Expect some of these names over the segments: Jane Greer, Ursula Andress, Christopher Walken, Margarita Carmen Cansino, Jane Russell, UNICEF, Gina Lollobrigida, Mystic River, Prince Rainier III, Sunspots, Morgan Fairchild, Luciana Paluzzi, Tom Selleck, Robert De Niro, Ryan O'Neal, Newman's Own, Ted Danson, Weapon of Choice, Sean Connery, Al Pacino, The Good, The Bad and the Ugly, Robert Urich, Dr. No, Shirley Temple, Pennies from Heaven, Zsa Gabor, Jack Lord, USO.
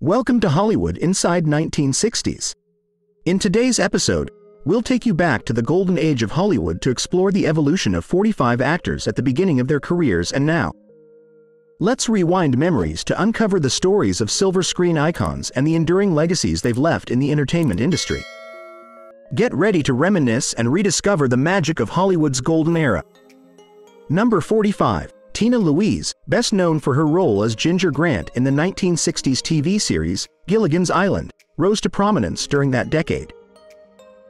Welcome to Hollywood Inside 1960s. In today's episode, we'll take you back to the golden age of Hollywood to explore the evolution of 45 actors at the beginning of their careers and now. Let's rewind memories to uncover the stories of silver screen icons and the enduring legacies they've left in the entertainment industry. Get ready to reminisce and rediscover the magic of Hollywood's golden era. Number 45. Tina Louise, best known for her role as Ginger Grant in the 1960s TV series Gilligan's Island, rose to prominence during that decade.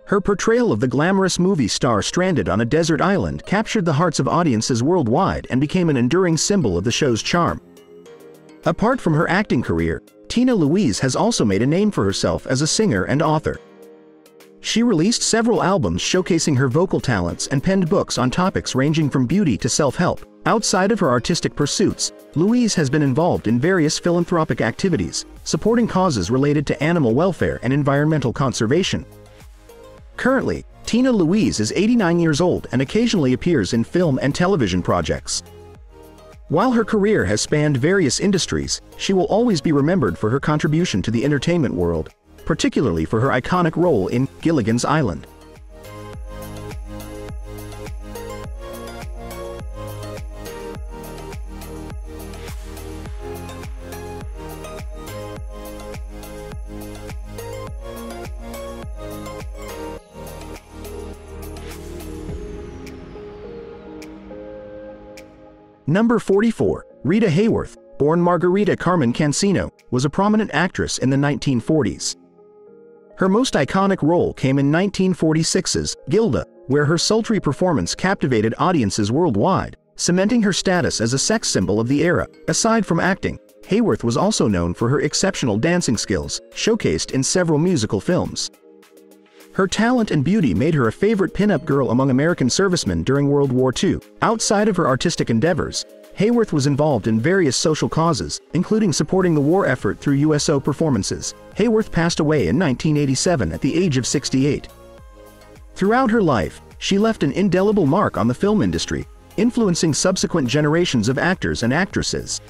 Her portrayal of the glamorous movie star stranded on a desert island captured the hearts of audiences worldwide and became an enduring symbol of the show's charm. Apart from her acting career, Tina Louise has also made a name for herself as a singer and author. She released several albums showcasing her vocal talents and penned books on topics ranging from beauty to self-help. Outside of her artistic pursuits, Louise has been involved in various philanthropic activities, supporting causes related to animal welfare and environmental conservation. Currently, Tina Louise is 89 years old and occasionally appears in film and television projects. While her career has spanned various industries, she will always be remembered for her contribution to the entertainment world, particularly for her iconic role in Gilligan's Island. Number 44. Rita Hayworth, born Margarita Carmen Cansino, was a prominent actress in the 1940s. Her most iconic role came in 1946's Gilda, where her sultry performance captivated audiences worldwide, cementing her status as a sex symbol of the era. Aside from acting, Hayworth was also known for her exceptional dancing skills, showcased in several musical films. Her talent and beauty made her a favorite pin-up girl among American servicemen during World War II. Outside of her artistic endeavors, Hayworth was involved in various social causes, including supporting the war effort through USO performances. Hayworth passed away in 1987 at the age of 68. Throughout her life, she left an indelible mark on the film industry, influencing subsequent generations of actors and actresses.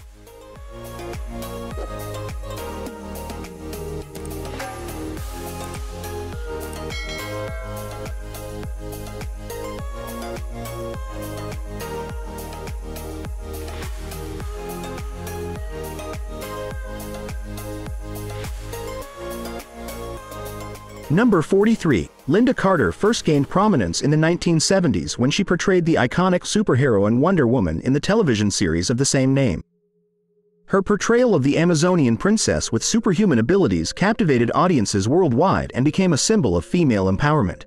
Number 43. Linda Carter first gained prominence in the 1970s when she portrayed the iconic superheroine Wonder Woman in the television series of the same name. Her portrayal of the Amazonian princess with superhuman abilities captivated audiences worldwide and became a symbol of female empowerment.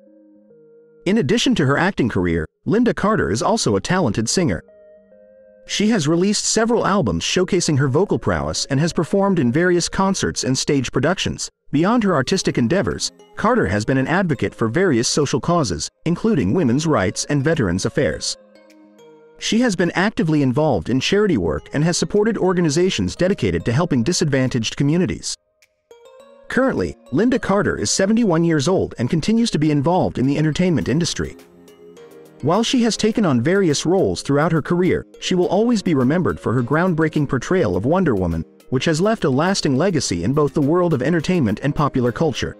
In addition to her acting career, Linda Carter is also a talented singer. She has released several albums showcasing her vocal prowess and has performed in various concerts and stage productions. Beyond her artistic endeavors, Carter has been an advocate for various social causes, including women's rights and veterans affairs. She has been actively involved in charity work and has supported organizations dedicated to helping disadvantaged communities. Currently, Linda Carter is 71 years old and continues to be involved in the entertainment industry. While she has taken on various roles throughout her career, she will always be remembered for her groundbreaking portrayal of Wonder Woman, which has left a lasting legacy in both the world of entertainment and popular culture.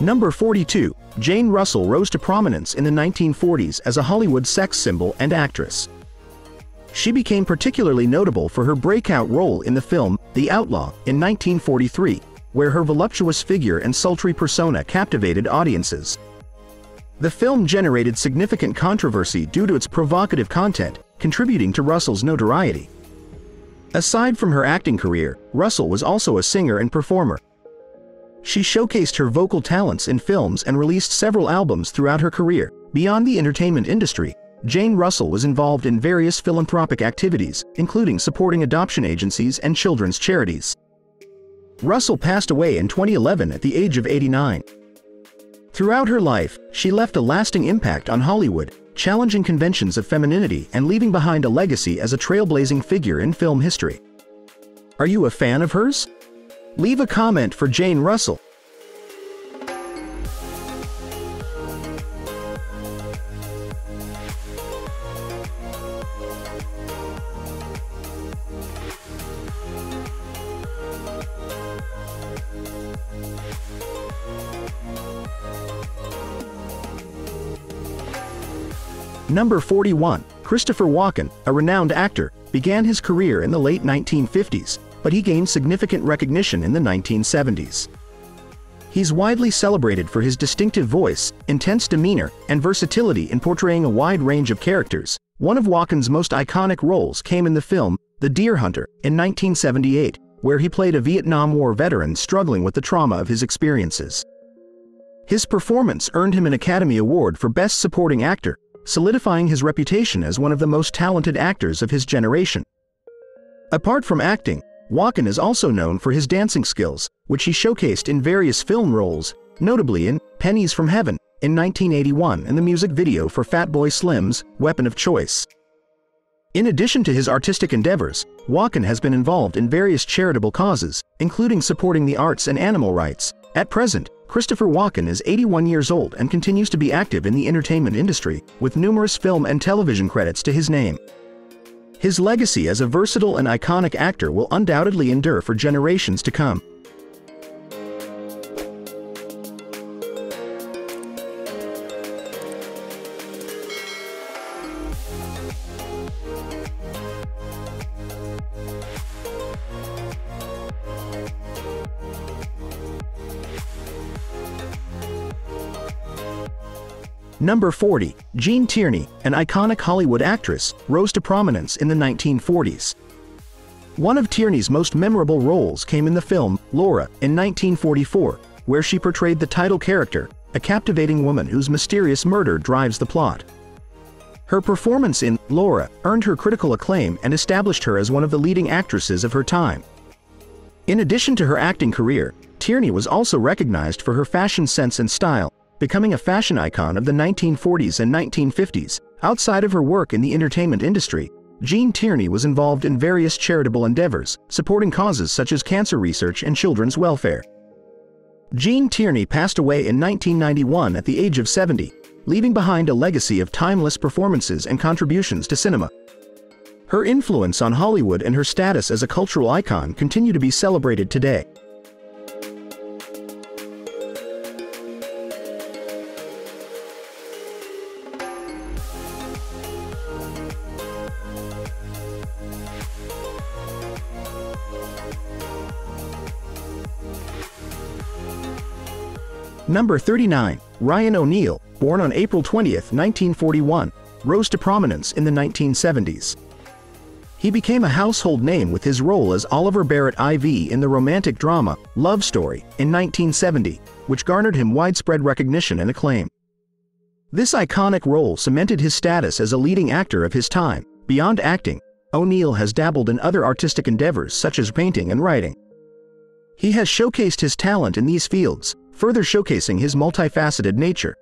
Number 42. Jane Russell rose to prominence in the 1940s as a Hollywood sex symbol and actress. She became particularly notable for her breakout role in the film The Outlaw in 1943, where her voluptuous figure and sultry persona captivated audiences. The film generated significant controversy due to its provocative content, contributing to Russell's notoriety. Aside from her acting career, Russell was also a singer and performer. She showcased her vocal talents in films and released several albums throughout her career. Beyond the entertainment industry, Jane Russell was involved in various philanthropic activities, including supporting adoption agencies and children's charities. Russell passed away in 2011 at the age of 89. Throughout her life, she left a lasting impact on Hollywood, challenging conventions of femininity and leaving behind a legacy as a trailblazing figure in film history. Are you a fan of hers? Leave a comment for Jane Russell. Number 41. Christopher Walken, a renowned actor, began his career in the late 1950s, but he gained significant recognition in the 1970s. He's widely celebrated for his distinctive voice, intense demeanor, and versatility in portraying a wide range of characters. One of Walken's most iconic roles came in the film The Deer Hunter in 1978, where he played a Vietnam War veteran struggling with the trauma of his experiences. His performance earned him an Academy Award for Best Supporting Actor, solidifying his reputation as one of the most talented actors of his generation. Apart from acting, Walken is also known for his dancing skills, which he showcased in various film roles, notably in Pennies from Heaven in 1981 and the music video for Fat Boy Slim's Weapon of Choice. In addition to his artistic endeavors, Walken has been involved in various charitable causes, including supporting the arts and animal rights. At present, Christopher Walken is 81 years old and continues to be active in the entertainment industry, with numerous film and television credits to his name. His legacy as a versatile and iconic actor will undoubtedly endure for generations to come. Number 40. Gene Tierney, an iconic Hollywood actress, rose to prominence in the 1940s. One of Tierney's most memorable roles came in the film Laura in 1944, where she portrayed the title character, a captivating woman whose mysterious murder drives the plot. Her performance in Laura earned her critical acclaim and established her as one of the leading actresses of her time. In addition to her acting career, Tierney was also recognized for her fashion sense and style, becoming a fashion icon of the 1940s and 1950s. Outside of her work in the entertainment industry, Gene Tierney was involved in various charitable endeavors, supporting causes such as cancer research and children's welfare. Gene Tierney passed away in 1991 at the age of 70, leaving behind a legacy of timeless performances and contributions to cinema. Her influence on Hollywood and her status as a cultural icon continue to be celebrated today. Number 39. Ryan O'Neal, born on April 20, 1941, rose to prominence in the 1970s. He became a household name with his role as Oliver Barrett IV in the romantic drama Love Story in 1970, which garnered him widespread recognition and acclaim. This iconic role cemented his status as a leading actor of his time. Beyond acting, O'Neal has dabbled in other artistic endeavors such as painting and writing. He has showcased his talent in these fields, further showcasing his multifaceted nature.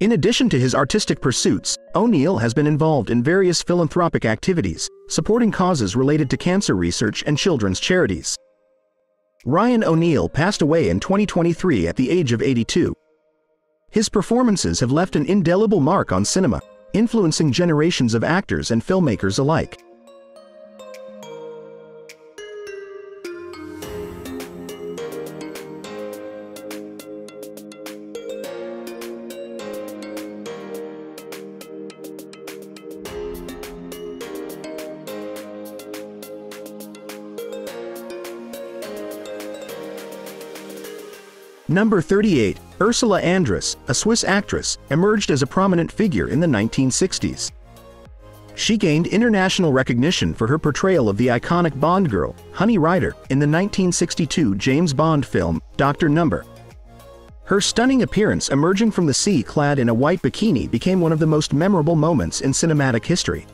In addition to his artistic pursuits, O'Neal has been involved in various philanthropic activities, supporting causes related to cancer research and children's charities. Ryan O'Neal passed away in 2023 at the age of 82. His performances have left an indelible mark on cinema, influencing generations of actors and filmmakers alike. Number 38. Ursula Andress, a Swiss actress, emerged as a prominent figure in the 1960s. She gained international recognition for her portrayal of the iconic Bond girl, Honey Ryder, in the 1962 James Bond film, Dr. No. Her stunning appearance emerging from the sea clad in a white bikini became one of the most memorable moments in cinematic history.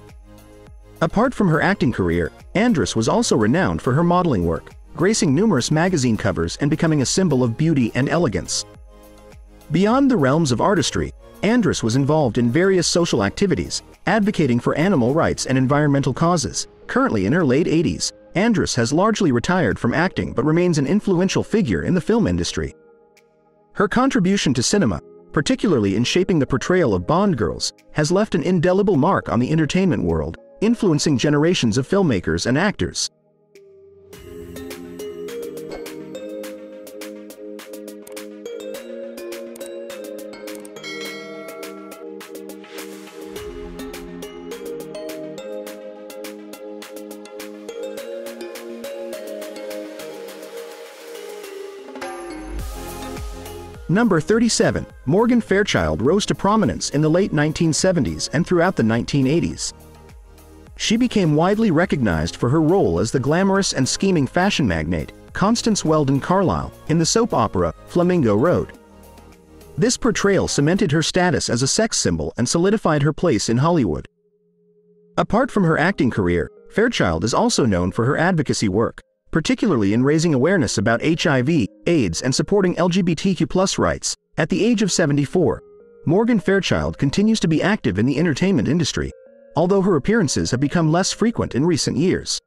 Apart from her acting career, Andress was also renowned for her modeling work, gracing numerous magazine covers and becoming a symbol of beauty and elegance. Beyond the realms of artistry, Andress was involved in various social activities, advocating for animal rights and environmental causes. Currently in her late 80s, Andress has largely retired from acting but remains an influential figure in the film industry. Her contribution to cinema, particularly in shaping the portrayal of Bond girls, has left an indelible mark on the entertainment world, influencing generations of filmmakers and actors. Number 37. Morgan Fairchild rose to prominence in the late 1970s and throughout the 1980s. She became widely recognized for her role as the glamorous and scheming fashion magnate, Constance Weldon Carlyle, in the soap opera, Flamingo Road. This portrayal cemented her status as a sex symbol and solidified her place in Hollywood. Apart from her acting career, Fairchild is also known for her advocacy work, particularly in raising awareness about HIV, AIDS, and supporting LGBTQ+ rights. At the age of 74, Morgan Fairchild continues to be active in the entertainment industry, although her appearances have become less frequent in recent years.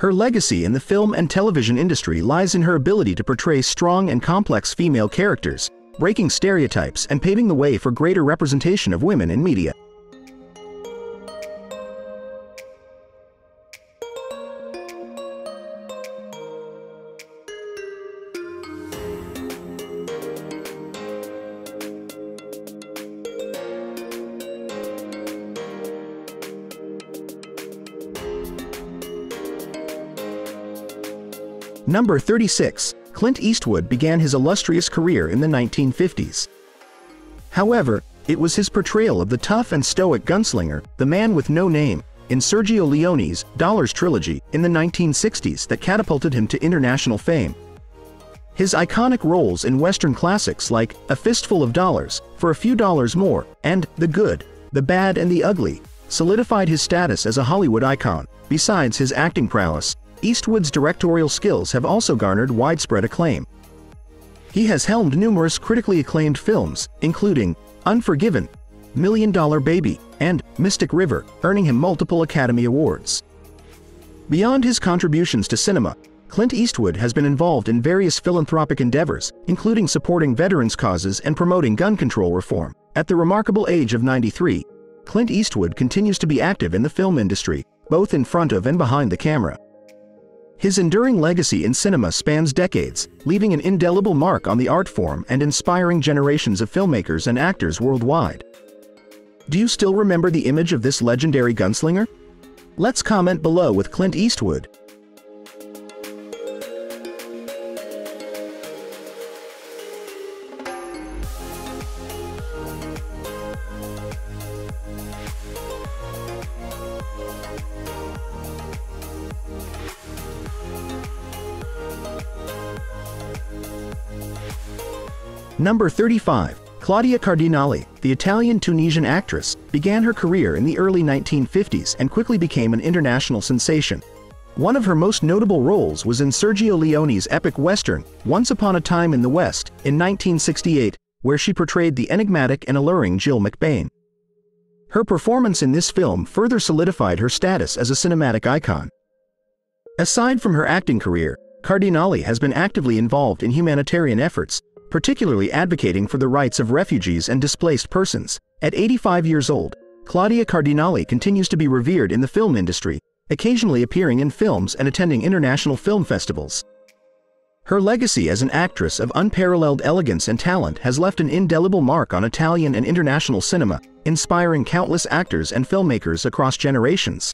Her legacy in the film and television industry lies in her ability to portray strong and complex female characters, breaking stereotypes and paving the way for greater representation of women in media. Number 36. Clint Eastwood began his illustrious career in the 1950s. However, it was his portrayal of the tough and stoic gunslinger, the man with no name, in Sergio Leone's Dollars trilogy in the 1960s that catapulted him to international fame. His iconic roles in Western classics like A Fistful of Dollars, For a Few Dollars More, and The Good, The Bad and the Ugly solidified his status as a Hollywood icon. Besides his acting prowess, Eastwood's directorial skills have also garnered widespread acclaim. He has helmed numerous critically acclaimed films, including Unforgiven, Million Dollar Baby, and Mystic River, earning him multiple Academy Awards. Beyond his contributions to cinema, Clint Eastwood has been involved in various philanthropic endeavors, including supporting veterans' causes and promoting gun control reform. At the remarkable age of 93, Clint Eastwood continues to be active in the film industry, both in front of and behind the camera. His enduring legacy in cinema spans decades, leaving an indelible mark on the art form and inspiring generations of filmmakers and actors worldwide. Do you still remember the image of this legendary gunslinger? Let's comment below with Clint Eastwood. Number 35. Claudia Cardinale, the Italian-Tunisian actress, began her career in the early 1950s and quickly became an international sensation. One of her most notable roles was in Sergio Leone's epic western, Once Upon a Time in the West, in 1968, where she portrayed the enigmatic and alluring Jill McBain. Her performance in this film further solidified her status as a cinematic icon. Aside from her acting career, Cardinale has been actively involved in humanitarian efforts, particularly advocating for the rights of refugees and displaced persons. At 85 years old, Claudia Cardinale continues to be revered in the film industry, occasionally appearing in films and attending international film festivals. Her legacy as an actress of unparalleled elegance and talent has left an indelible mark on Italian and international cinema, inspiring countless actors and filmmakers across generations.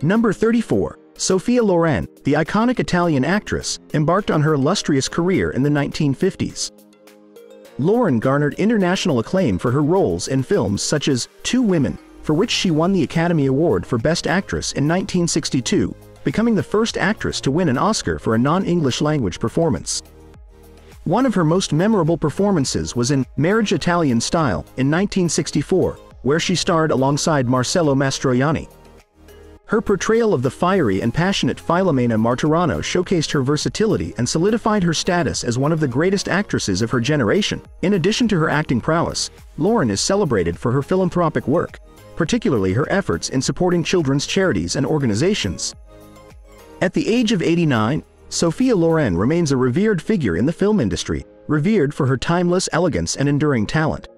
Number 34. Sophia Loren, the iconic Italian actress, embarked on her illustrious career in the 1950s. Loren garnered international acclaim for her roles in films such as Two Women, for which she won the Academy Award for Best Actress in 1962, becoming the first actress to win an Oscar for a non-English language performance. One of her most memorable performances was in Marriage Italian Style in 1964, where she starred alongside Marcello Mastroianni. Her portrayal of the fiery and passionate Filomena Martirano showcased her versatility and solidified her status as one of the greatest actresses of her generation. In addition to her acting prowess, Loren is celebrated for her philanthropic work, particularly her efforts in supporting children's charities and organizations. At the age of 89, Sophia Loren remains a revered figure in the film industry, revered for her timeless elegance and enduring talent.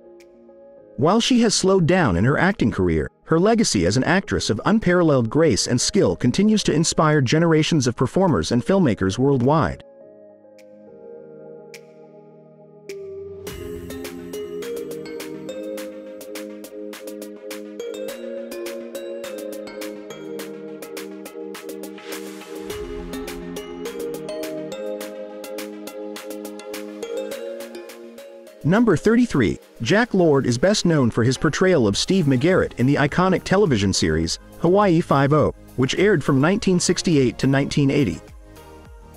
While she has slowed down in her acting career, her legacy as an actress of unparalleled grace and skill continues to inspire generations of performers and filmmakers worldwide. Number 33. Jack Lord is best known for his portrayal of Steve McGarrett in the iconic television series, Hawaii Five-O, which aired from 1968 to 1980.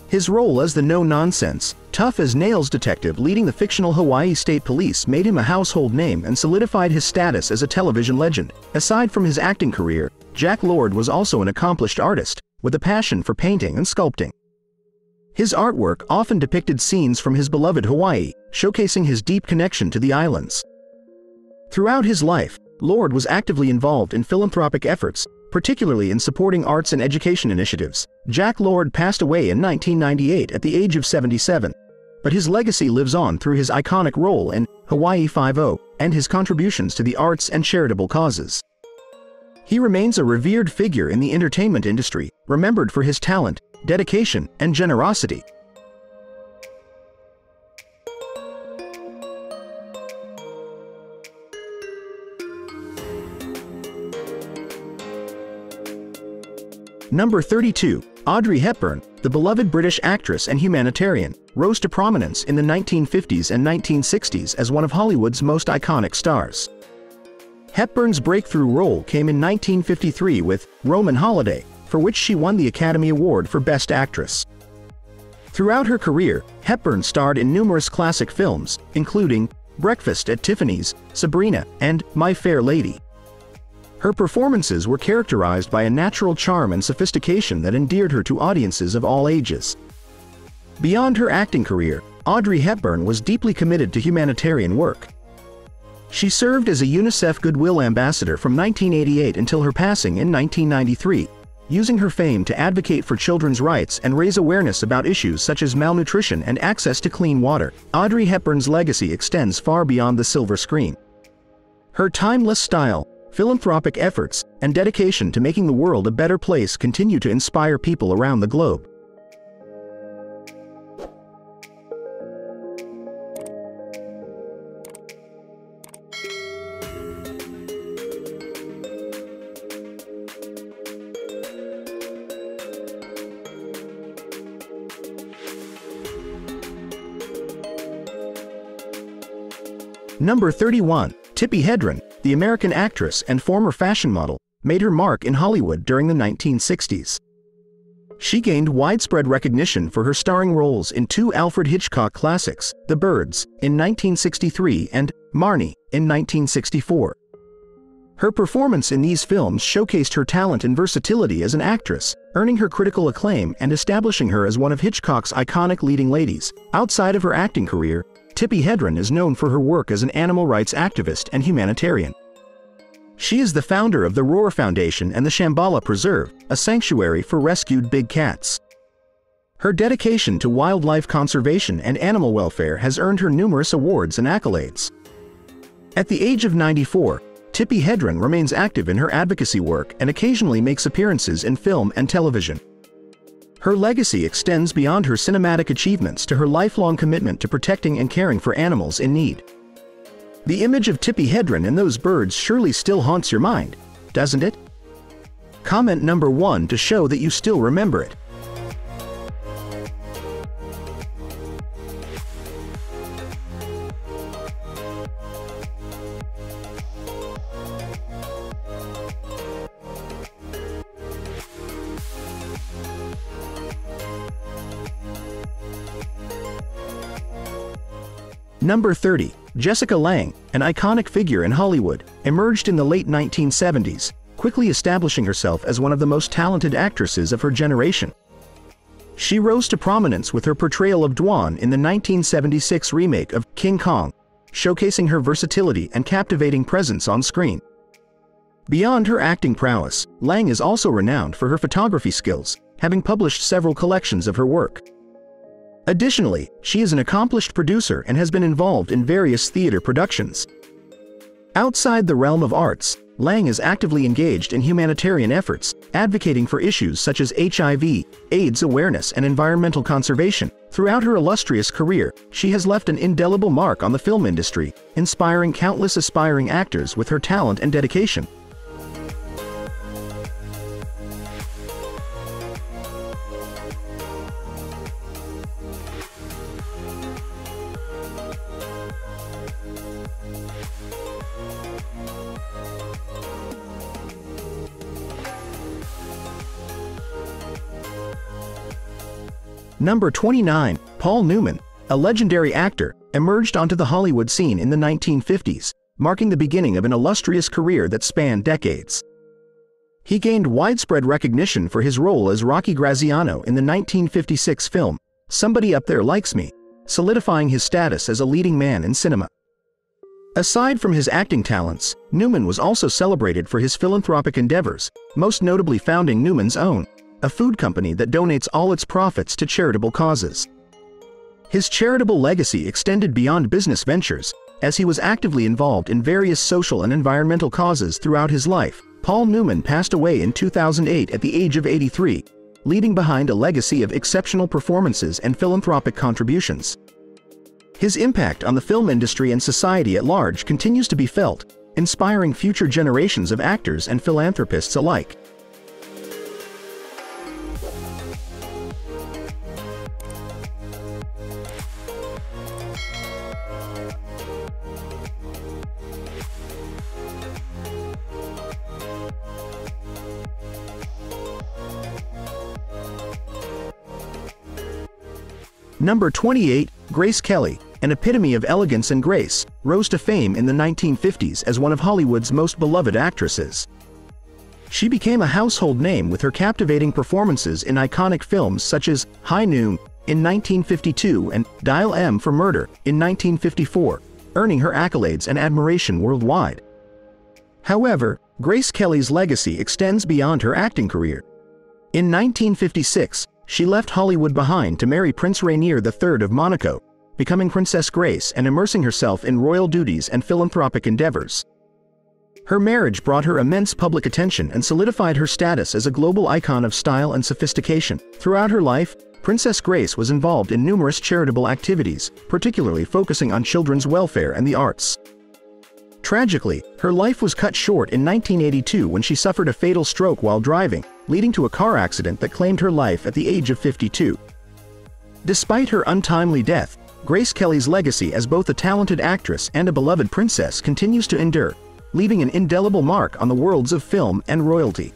His role as the no-nonsense, tough-as-nails detective leading the fictional Hawaii State Police made him a household name and solidified his status as a television legend. Aside from his acting career, Jack Lord was also an accomplished artist, with a passion for painting and sculpting. His artwork often depicted scenes from his beloved Hawaii, showcasing his deep connection to the islands. Throughout his life, Lord was actively involved in philanthropic efforts, particularly in supporting arts and education initiatives. Jack Lord passed away in 1998 at the age of 77, but his legacy lives on through his iconic role in Hawaii Five-O and his contributions to the arts and charitable causes. He remains a revered figure in the entertainment industry, remembered for his talent, dedication, and generosity. Number 32. Audrey Hepburn, the beloved British actress and humanitarian, rose to prominence in the 1950s and 1960s as one of Hollywood's most iconic stars. Hepburn's breakthrough role came in 1953 with Roman Holiday, for which she won the Academy Award for Best Actress. Throughout her career, Hepburn starred in numerous classic films, including Breakfast at Tiffany's, Sabrina, and My Fair Lady. Her performances were characterized by a natural charm and sophistication that endeared her to audiences of all ages. Beyond her acting career, Audrey Hepburn was deeply committed to humanitarian work. She served as a UNICEF Goodwill Ambassador from 1988 until her passing in 1993. Using her fame to advocate for children's rights and raise awareness about issues such as malnutrition and access to clean water, Audrey Hepburn's legacy extends far beyond the silver screen. Her timeless style, philanthropic efforts, and dedication to making the world a better place continue to inspire people around the globe. Number 31. Tippi Hedren, the American actress and former fashion model, made her mark in Hollywood during the 1960s. She gained widespread recognition for her starring roles in two Alfred Hitchcock classics, The Birds, in 1963 and Marnie, in 1964. Her performance in these films showcased her talent and versatility as an actress, earning her critical acclaim and establishing her as one of Hitchcock's iconic leading ladies. Outside of her acting career, Tippi Hedren is known for her work as an animal rights activist and humanitarian. She is the founder of the Roar Foundation and the Shambhala Preserve, a sanctuary for rescued big cats. Her dedication to wildlife conservation and animal welfare has earned her numerous awards and accolades. At the age of 94, Tippi Hedren remains active in her advocacy work and occasionally makes appearances in film and television. Her legacy extends beyond her cinematic achievements to her lifelong commitment to protecting and caring for animals in need. The image of Tippi Hedren and those birds surely still haunts your mind, doesn't it? Comment number 1 to show that you still remember it. Number 30. Jessica Lange, an iconic figure in Hollywood, emerged in the late 1970s, quickly establishing herself as one of the most talented actresses of her generation. She rose to prominence with her portrayal of Dwan in the 1976 remake of King Kong, showcasing her versatility and captivating presence on screen. Beyond her acting prowess, Lange is also renowned for her photography skills, having published several collections of her work. Additionally, she is an accomplished producer and has been involved in various theater productions. Outside the realm of arts, Lange is actively engaged in humanitarian efforts, advocating for issues such as HIV, AIDS awareness and environmental conservation. Throughout her illustrious career, she has left an indelible mark on the film industry, inspiring countless aspiring actors with her talent and dedication. Number 29, Paul Newman, a legendary actor, emerged onto the Hollywood scene in the 1950s, marking the beginning of an illustrious career that spanned decades. He gained widespread recognition for his role as Rocky Graziano in the 1956 film, Somebody Up There Likes Me, solidifying his status as a leading man in cinema. Aside from his acting talents, Newman was also celebrated for his philanthropic endeavors, most notably founding Newman's Own, a food company that donates all its profits to charitable causes. His charitable legacy extended beyond business ventures, as he was actively involved in various social and environmental causes throughout his life. Paul Newman passed away in 2008 at the age of 83, leaving behind a legacy of exceptional performances and philanthropic contributions. His impact on the film industry and society at large continues to be felt, inspiring future generations of actors and philanthropists alike. Number 28, Grace Kelly, an epitome of elegance and grace, rose to fame in the 1950s as one of Hollywood's most beloved actresses. She became a household name with her captivating performances in iconic films such as High Noon in 1952 and Dial M for Murder in 1954, earning her accolades and admiration worldwide. However, Grace Kelly's legacy extends beyond her acting career. In 1956, she left Hollywood behind to marry Prince Rainier III of Monaco, becoming Princess Grace and immersing herself in royal duties and philanthropic endeavors. Her marriage brought her immense public attention and solidified her status as a global icon of style and sophistication. Throughout her life, Princess Grace was involved in numerous charitable activities, particularly focusing on children's welfare and the arts. Tragically, her life was cut short in 1982 when she suffered a fatal stroke while driving, leading to a car accident that claimed her life at the age of 52. Despite her untimely death, Grace Kelly's legacy as both a talented actress and a beloved princess continues to endure, leaving an indelible mark on the worlds of film and royalty.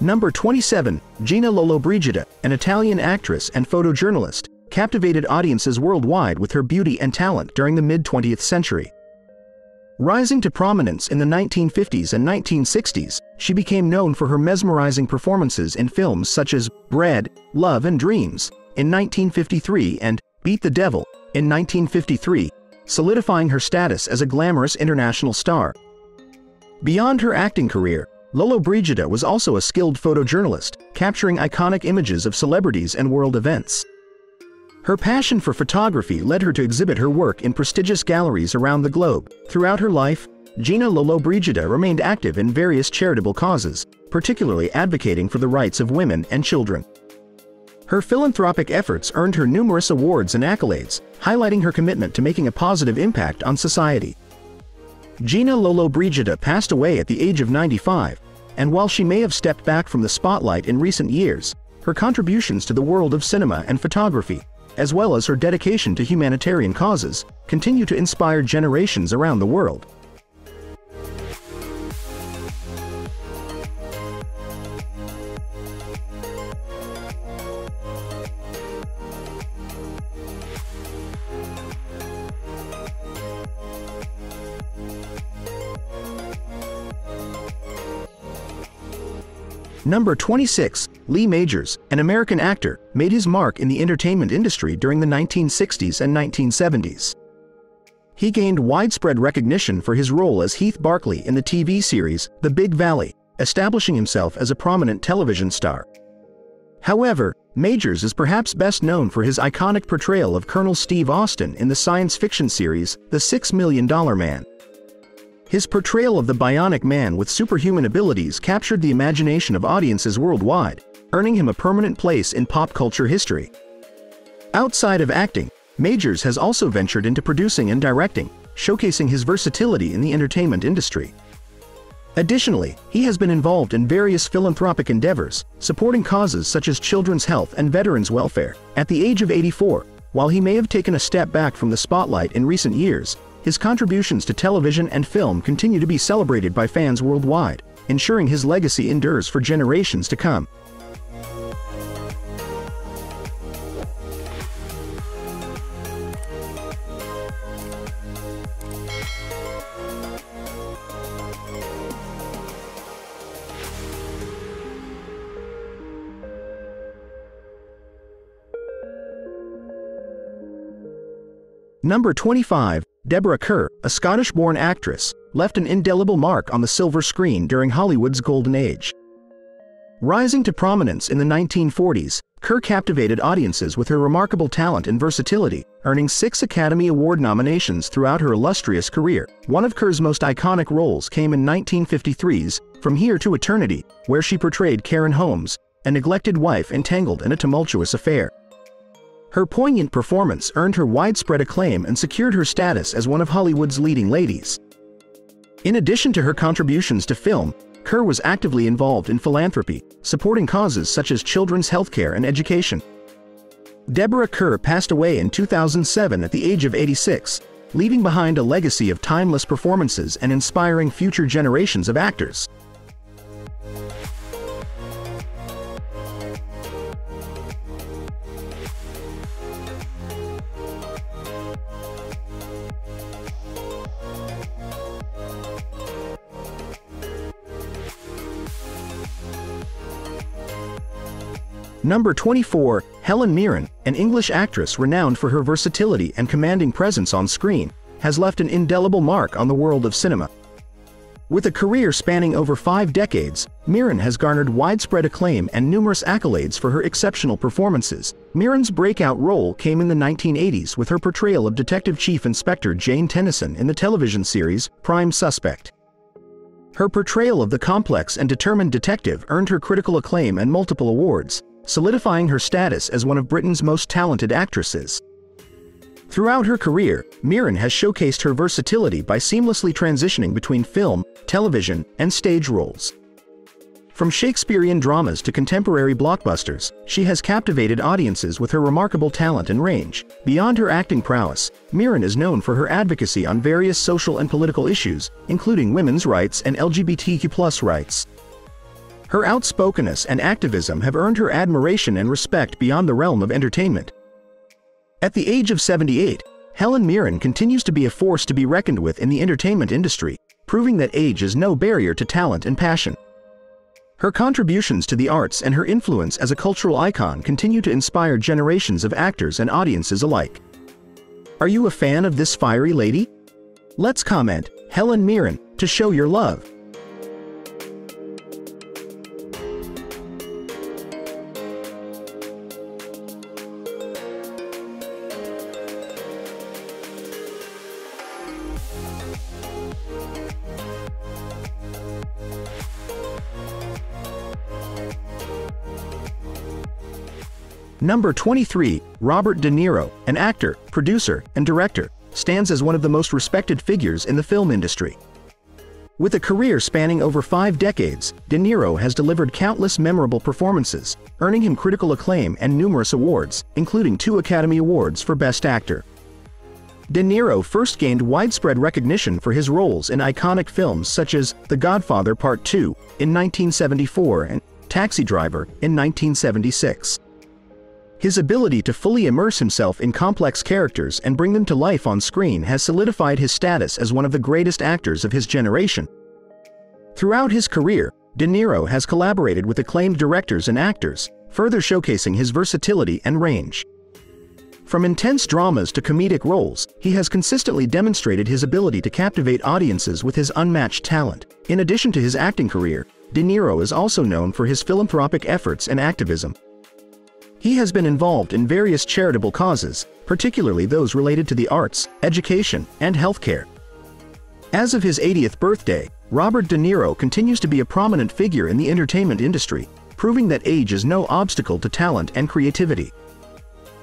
Number 27, Gina Lollobrigida, an Italian actress and photojournalist, captivated audiences worldwide with her beauty and talent during the mid-20th century. Rising to prominence in the 1950s and 1960s, she became known for her mesmerizing performances in films such as Bread, Love and Dreams in 1953 and Beat the Devil in 1953, solidifying her status as a glamorous international star. Beyond her acting career, Lollobrigida was also a skilled photojournalist, capturing iconic images of celebrities and world events. Her passion for photography led her to exhibit her work in prestigious galleries around the globe. Throughout her life, Gina Lollobrigida remained active in various charitable causes, particularly advocating for the rights of women and children. Her philanthropic efforts earned her numerous awards and accolades, highlighting her commitment to making a positive impact on society. Gina Lollobrigida passed away at the age of 95, and while she may have stepped back from the spotlight in recent years, her contributions to the world of cinema and photography, as well as her dedication to humanitarian causes, continue to inspire generations around the world. Number 26, Lee Majors, an American actor, made his mark in the entertainment industry during the 1960s and 1970s. He gained widespread recognition for his role as Heath Barkley in the TV series The Big Valley, establishing himself as a prominent television star. However, Majors is perhaps best known for his iconic portrayal of Colonel Steve Austin in the science fiction series The $6 Million Man. His portrayal of the bionic man with superhuman abilities captured the imagination of audiences worldwide, earning him a permanent place in pop culture history. Outside of acting, Majors has also ventured into producing and directing, showcasing his versatility in the entertainment industry. Additionally, he has been involved in various philanthropic endeavors, supporting causes such as children's health and veterans' welfare. At the age of 84, while he may have taken a step back from the spotlight in recent years, his contributions to television and film continue to be celebrated by fans worldwide, ensuring his legacy endures for generations to come. Number 25. Deborah Kerr, a Scottish-born actress, left an indelible mark on the silver screen during Hollywood's golden age. Rising to prominence in the 1940s, Kerr captivated audiences with her remarkable talent and versatility, earning 6 Academy Award nominations throughout her illustrious career. One of Kerr's most iconic roles came in 1953's From Here to Eternity, where she portrayed Karen Holmes, a neglected wife entangled in a tumultuous affair. Her poignant performance earned her widespread acclaim and secured her status as one of Hollywood's leading ladies. In addition to her contributions to film, Kerr was actively involved in philanthropy, supporting causes such as children's healthcare and education. Deborah Kerr passed away in 2007 at the age of 86, leaving behind a legacy of timeless performances and inspiring future generations of actors. Number 24, Helen Mirren, an English actress renowned for her versatility and commanding presence on screen, has left an indelible mark on the world of cinema. With a career spanning over 5 decades, Mirren has garnered widespread acclaim and numerous accolades for her exceptional performances. Mirren's breakout role came in the 1980s with her portrayal of Detective Chief Inspector Jane Tennison in the television series Prime Suspect. Her portrayal of the complex and determined detective earned her critical acclaim and multiple awards, solidifying her status as one of Britain's most talented actresses. Throughout her career, Mirren has showcased her versatility by seamlessly transitioning between film, television, and stage roles. From Shakespearean dramas to contemporary blockbusters, she has captivated audiences with her remarkable talent and range. Beyond her acting prowess, Mirren is known for her advocacy on various social and political issues, including women's rights and LGBTQ+ rights. Her outspokenness and activism have earned her admiration and respect beyond the realm of entertainment. At the age of 78, Helen Mirren continues to be a force to be reckoned with in the entertainment industry, proving that age is no barrier to talent and passion. Her contributions to the arts and her influence as a cultural icon continue to inspire generations of actors and audiences alike. Are you a fan of this fiery lady? Let's comment, Helen Mirren, to show your love. Number 23, Robert De Niro, an actor, producer, and director, stands as one of the most respected figures in the film industry. With a career spanning over 5 decades, De Niro has delivered countless memorable performances, earning him critical acclaim and numerous awards, including 2 Academy Awards for Best Actor. De Niro first gained widespread recognition for his roles in iconic films such as The Godfather Part 2 in 1974 and Taxi Driver in 1976. His ability to fully immerse himself in complex characters and bring them to life on screen has solidified his status as one of the greatest actors of his generation. Throughout his career, De Niro has collaborated with acclaimed directors and actors, further showcasing his versatility and range. From intense dramas to comedic roles, he has consistently demonstrated his ability to captivate audiences with his unmatched talent. In addition to his acting career, De Niro is also known for his philanthropic efforts and activism. He has been involved in various charitable causes, particularly those related to the arts, education, and healthcare. As of his 80th birthday, Robert De Niro continues to be a prominent figure in the entertainment industry, proving that age is no obstacle to talent and creativity.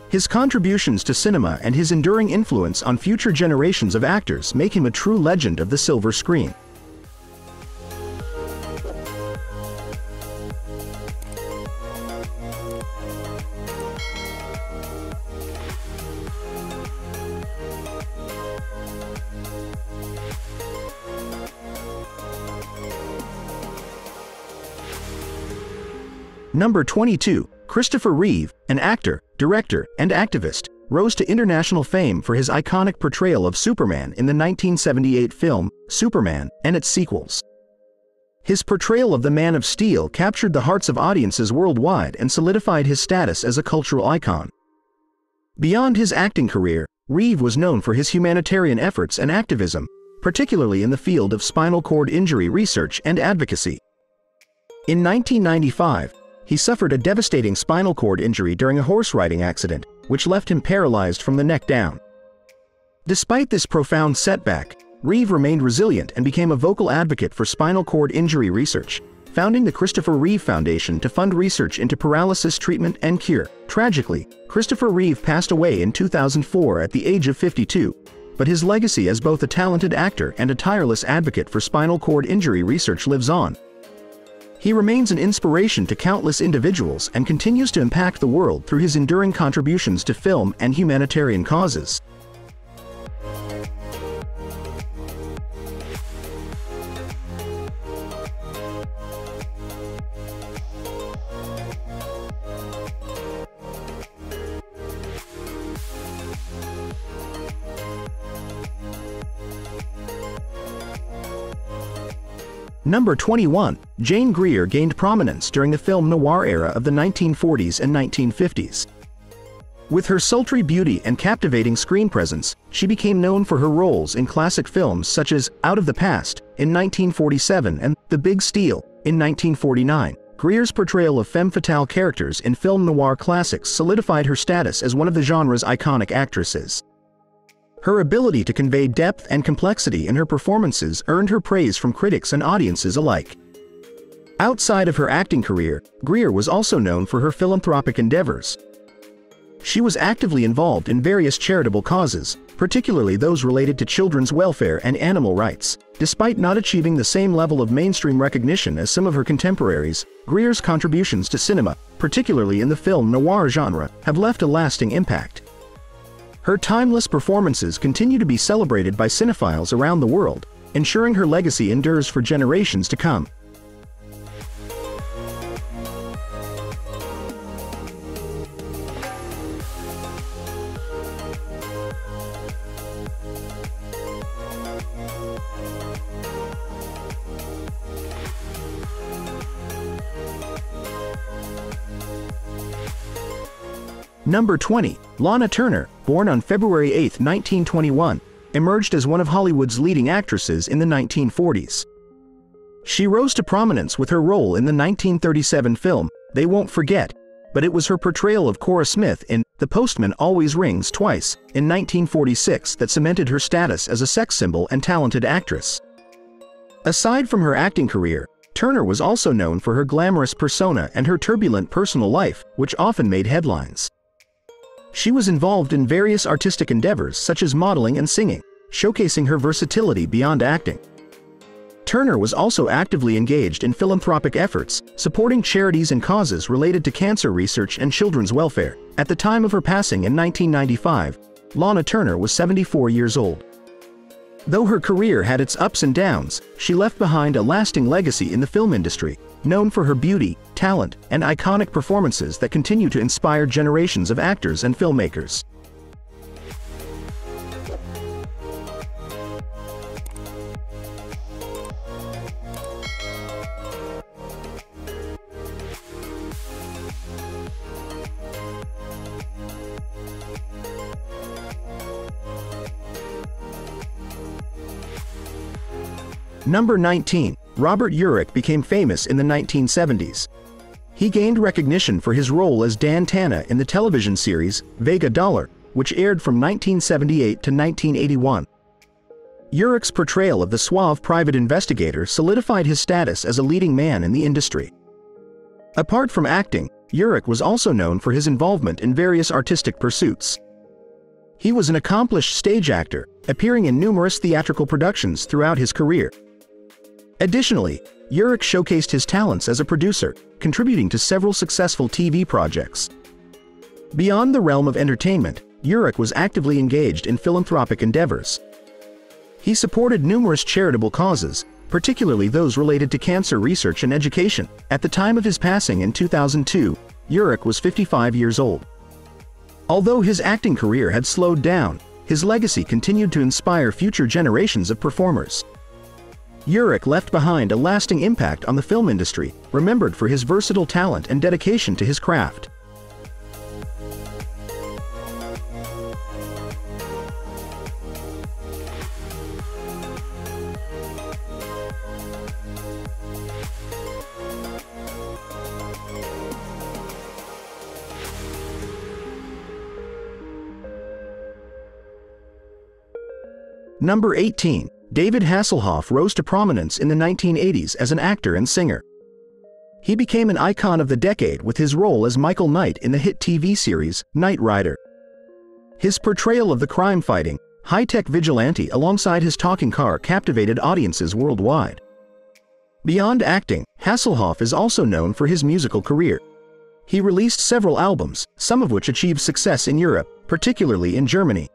His contributions to cinema and his enduring influence on future generations of actors make him a true legend of the silver screen. Number 22. Christopher Reeve, an actor, director, and activist, rose to international fame for his iconic portrayal of Superman in the 1978 film, Superman, and its sequels. His portrayal of the Man of Steel captured the hearts of audiences worldwide and solidified his status as a cultural icon. Beyond his acting career, Reeve was known for his humanitarian efforts and activism, particularly in the field of spinal cord injury research and advocacy. In 1995, he suffered a devastating spinal cord injury during a horse riding accident, which left him paralyzed from the neck down. Despite this profound setback, Reeve remained resilient and became a vocal advocate for spinal cord injury research, founding the Christopher Reeve Foundation to fund research into paralysis treatment and cure. Tragically, Christopher Reeve passed away in 2004 at the age of 52, but his legacy as both a talented actor and a tireless advocate for spinal cord injury research lives on. He remains an inspiration to countless individuals and continues to impact the world through his enduring contributions to film and humanitarian causes. Number 21. Jane Greer gained prominence during the film noir era of the 1940s and 1950s. With her sultry beauty and captivating screen presence, she became known for her roles in classic films such as Out of the Past in 1947 and The Big Steal in 1949. Greer's portrayal of femme fatale characters in film noir classics solidified her status as one of the genre's iconic actresses. Her ability to convey depth and complexity in her performances earned her praise from critics and audiences alike. Outside of her acting career, Greer was also known for her philanthropic endeavors. She was actively involved in various charitable causes, particularly those related to children's welfare and animal rights. Despite not achieving the same level of mainstream recognition as some of her contemporaries, Greer's contributions to cinema, particularly in the film noir genre, have left a lasting impact. Her timeless performances continue to be celebrated by cinephiles around the world, ensuring her legacy endures for generations to come. Number 20. Lana Turner, born on February 8, 1921, emerged as one of Hollywood's leading actresses in the 1940s. She rose to prominence with her role in the 1937 film, They Won't Forget, but it was her portrayal of Cora Smith in The Postman Always Rings Twice in 1946 that cemented her status as a sex symbol and talented actress. Aside from her acting career, Turner was also known for her glamorous persona and her turbulent personal life, which often made headlines. She was involved in various artistic endeavors such as modeling and singing, showcasing her versatility beyond acting. Turner was also actively engaged in philanthropic efforts, supporting charities and causes related to cancer research and children's welfare. At the time of her passing in 1995, Lana Turner was 74 years old. Though her career had its ups and downs, she left behind a lasting legacy in the film industry, known for her beauty, talent, and iconic performances that continue to inspire generations of actors and filmmakers. Number 19. Robert Urich became famous in the 1970s. He gained recognition for his role as Dan Tana in the television series Vega Dollar, which aired from 1978 to 1981. Urich's portrayal of the suave private investigator solidified his status as a leading man in the industry. Apart from acting, Urich was also known for his involvement in various artistic pursuits. He was an accomplished stage actor, appearing in numerous theatrical productions throughout his career. Additionally, Urich showcased his talents as a producer, contributing to several successful TV projects. Beyond the realm of entertainment, Urich was actively engaged in philanthropic endeavors. He supported numerous charitable causes, particularly those related to cancer research and education. At the time of his passing in 2002, Urich was 55 years old. Although his acting career had slowed down, his legacy continued to inspire future generations of performers. Urich left behind a lasting impact on the film industry, remembered for his versatile talent and dedication to his craft. Number 18. David Hasselhoff rose to prominence in the 1980s as an actor and singer. He became an icon of the decade with his role as Michael Knight in the hit TV series Knight Rider. His portrayal of the crime-fighting, high-tech vigilante alongside his talking car captivated audiences worldwide. Beyond acting, Hasselhoff is also known for his musical career. He released several albums, some of which achieved success in Europe, particularly in Germany.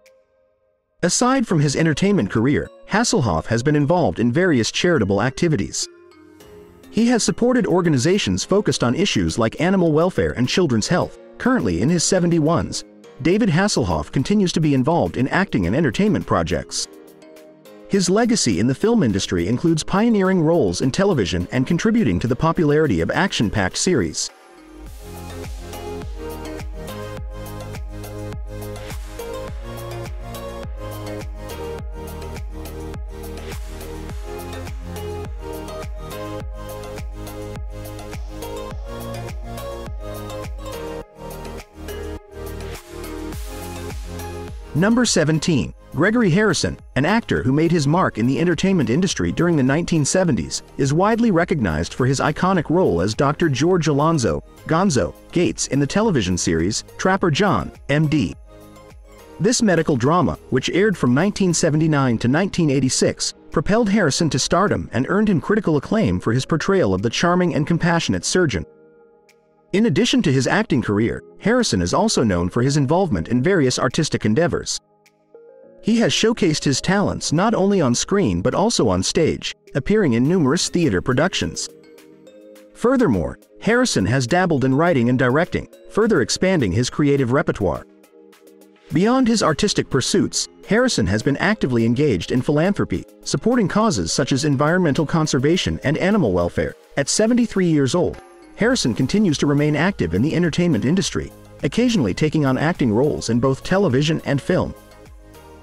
Aside from his entertainment career, Hasselhoff has been involved in various charitable activities. He has supported organizations focused on issues like animal welfare and children's health. Currently in his 71s, David Hasselhoff continues to be involved in acting and entertainment projects. His legacy in the film industry includes pioneering roles in television and contributing to the popularity of action-packed series. Number 17. Gregory Harrison, an actor who made his mark in the entertainment industry during the 1970s, is widely recognized for his iconic role as Dr. George Alonzo Gonzo Gates in the television series Trapper John, M.D. This medical drama, which aired from 1979 to 1986, propelled Harrison to stardom and earned him critical acclaim for his portrayal of the charming and compassionate surgeon. In addition to his acting career, Harrison is also known for his involvement in various artistic endeavors. He has showcased his talents not only on screen but also on stage, appearing in numerous theater productions. Furthermore, Harrison has dabbled in writing and directing, further expanding his creative repertoire. Beyond his artistic pursuits, Harrison has been actively engaged in philanthropy, supporting causes such as environmental conservation and animal welfare. At 73 years old, Harrison continues to remain active in the entertainment industry, occasionally taking on acting roles in both television and film.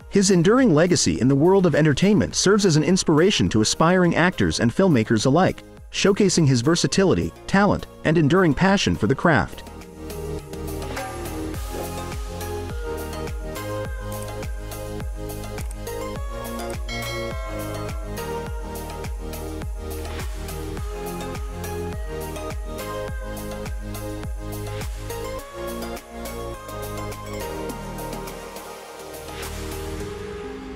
His enduring legacy in the world of entertainment serves as an inspiration to aspiring actors and filmmakers alike, showcasing his versatility, talent, and enduring passion for the craft.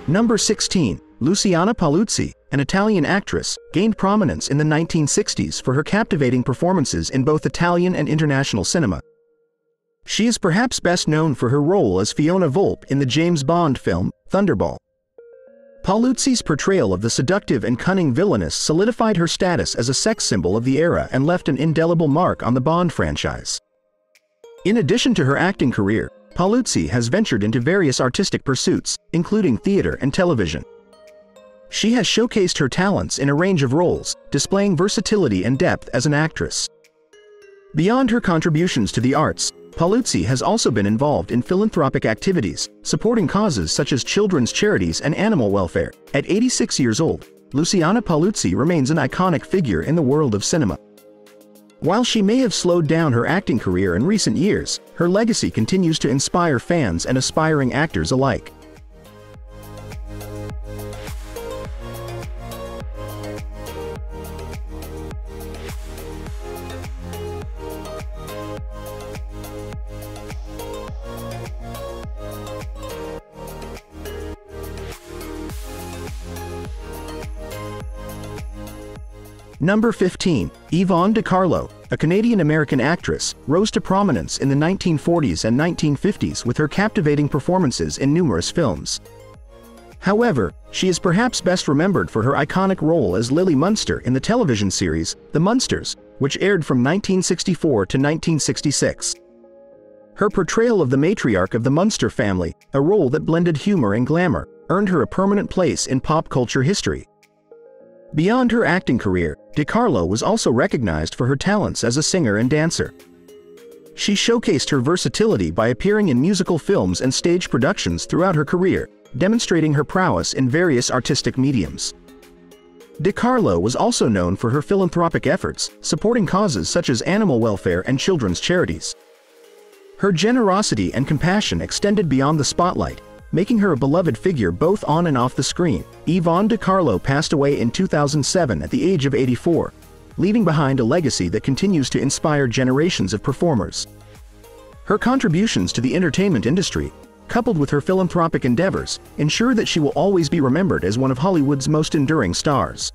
Number 16. Luciana Paluzzi, an Italian actress, gained prominence in the 1960s for her captivating performances in both Italian and international cinema. She is perhaps best known for her role as Fiona Volpe in the James Bond film, Thunderball. Paoluzzi's portrayal of the seductive and cunning villainess solidified her status as a sex symbol of the era and left an indelible mark on the Bond franchise. In addition to her acting career, Paoluzzi has ventured into various artistic pursuits, including theater and television. She has showcased her talents in a range of roles, displaying versatility and depth as an actress. Beyond her contributions to the arts, Paoluzzi has also been involved in philanthropic activities, supporting causes such as children's charities and animal welfare. At 86 years old, Luciana Paoluzzi remains an iconic figure in the world of cinema. While she may have slowed down her acting career in recent years, her legacy continues to inspire fans and aspiring actors alike. Number 15. Yvonne DiCarlo, a Canadian-American actress, rose to prominence in the 1940s and 1950s with her captivating performances in numerous films. However, she is perhaps best remembered for her iconic role as Lily Munster in the television series, The Munsters, which aired from 1964 to 1966. Her portrayal of the matriarch of the Munster family, a role that blended humor and glamour, earned her a permanent place in pop culture history. Beyond her acting career, DiCarlo was also recognized for her talents as a singer and dancer. She showcased her versatility by appearing in musical films and stage productions throughout her career, demonstrating her prowess in various artistic mediums. DiCarlo was also known for her philanthropic efforts, supporting causes such as animal welfare and children's charities. Her generosity and compassion extended beyond the spotlight, making her a beloved figure both on and off the screen. Yvonne DiCarlo passed away in 2007 at the age of 84, leaving behind a legacy that continues to inspire generations of performers. Her contributions to the entertainment industry, coupled with her philanthropic endeavors, ensure that she will always be remembered as one of Hollywood's most enduring stars.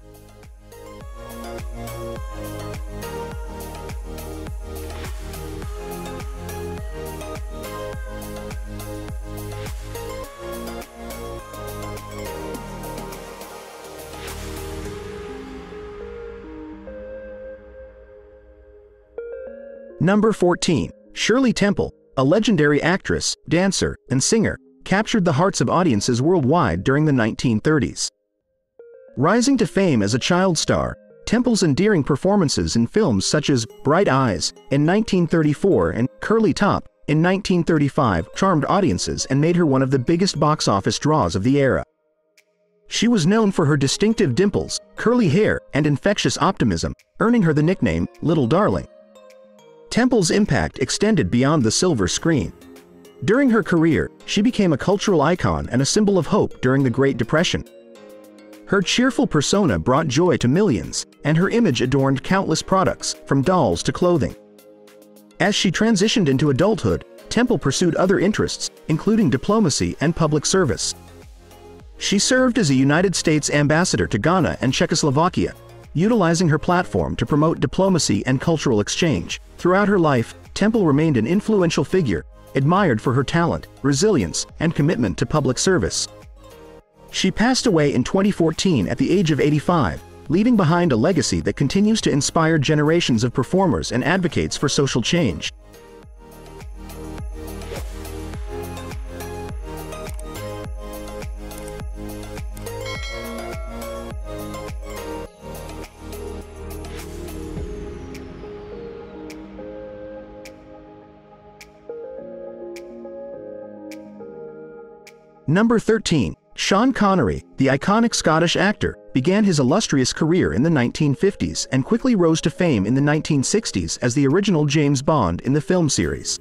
Number 14. Shirley Temple, a legendary actress, dancer, and singer, captured the hearts of audiences worldwide during the 1930s. Rising to fame as a child star, Temple's endearing performances in films such as Bright Eyes in 1934 and Curly Top in 1935 charmed audiences and made her one of the biggest box office draws of the era. She was known for her distinctive dimples, curly hair, and infectious optimism, earning her the nickname Little Darling. Temple's impact extended beyond the silver screen. During her career, she became a cultural icon and a symbol of hope during the Great Depression. Her cheerful persona brought joy to millions, and her image adorned countless products, from dolls to clothing. As she transitioned into adulthood, Temple pursued other interests, including diplomacy and public service. She served as a United States ambassador to Ghana and Czechoslovakia, utilizing her platform to promote diplomacy and cultural exchange. Throughout her life, Temple remained an influential figure, admired for her talent, resilience, and commitment to public service. She passed away in 2014 at the age of 85, leaving behind a legacy that continues to inspire generations of performers and advocates for social change. Number 13. Sean Connery, the iconic Scottish actor, began his illustrious career in the 1950s and quickly rose to fame in the 1960s as the original James Bond in the film series.